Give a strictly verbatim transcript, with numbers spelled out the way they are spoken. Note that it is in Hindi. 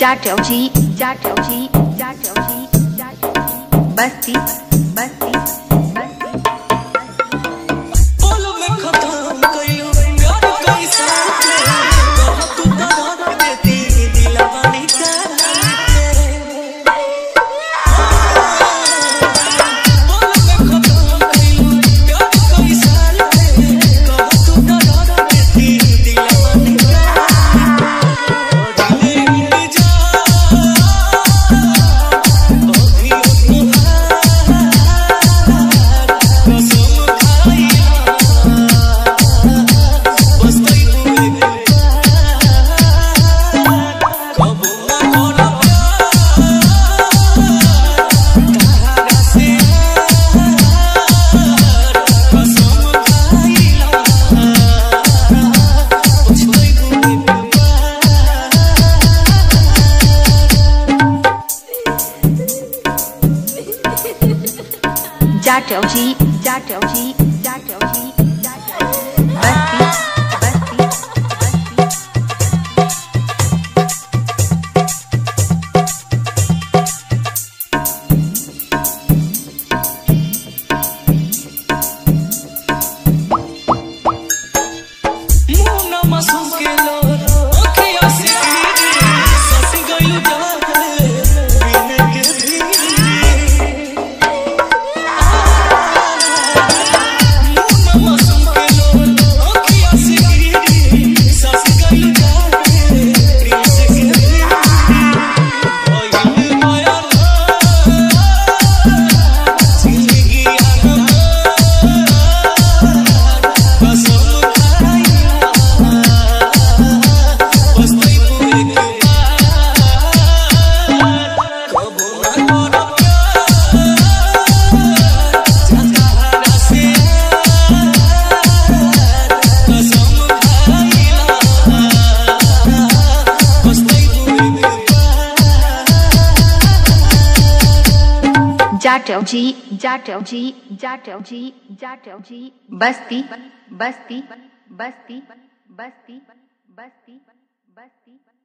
जाटो जी जाटो जी जाटो जी जाटो जी बस्ती बस्ती जाटो जी जाटो जी जाटो जी जाटो बस्ती जाटो जी जाटो जी जाटो जी जाटो जी बस्ती बस्ती बस्ती बस्ती बस्ती बस्ती